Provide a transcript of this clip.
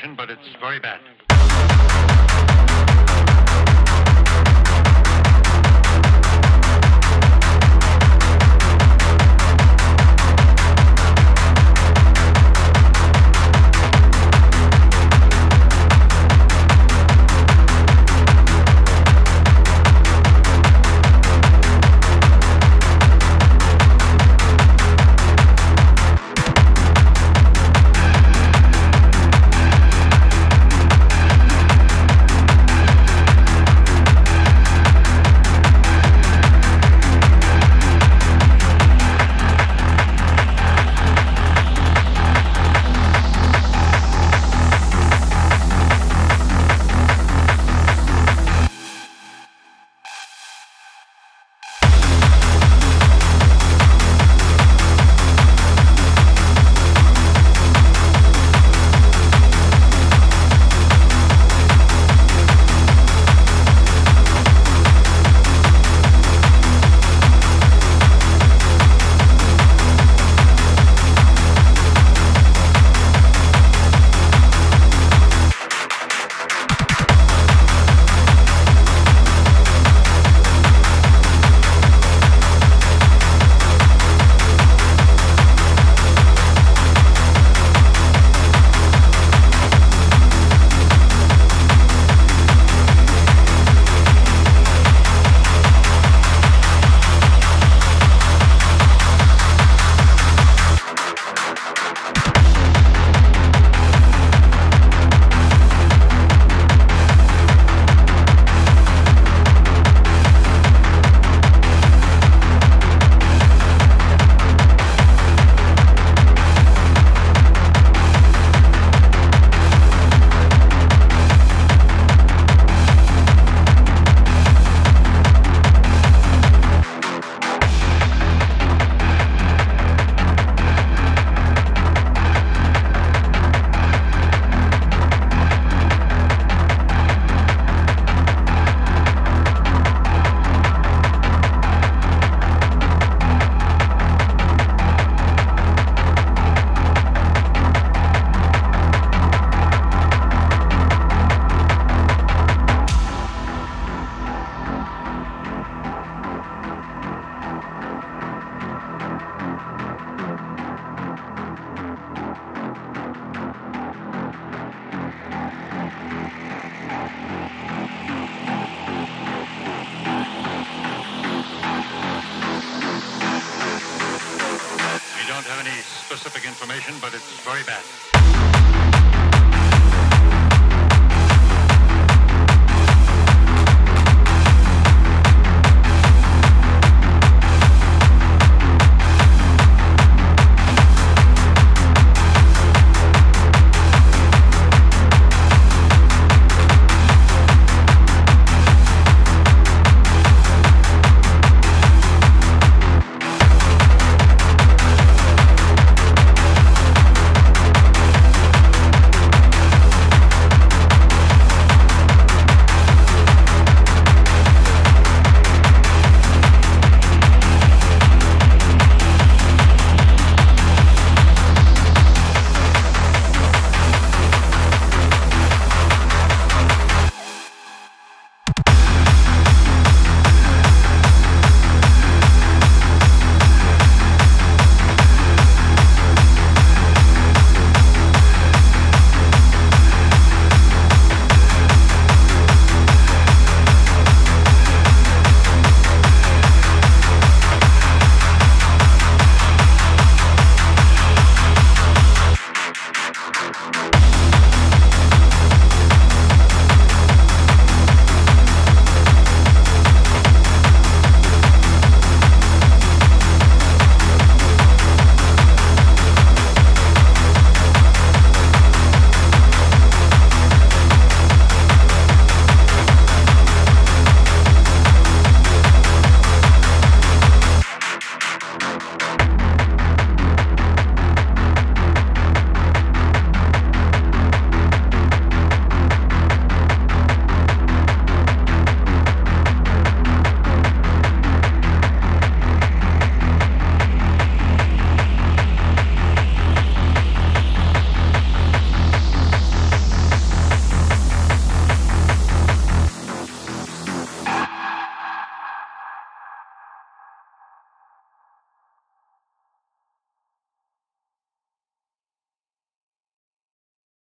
condition, but it's very bad. Specific information, but it's very bad.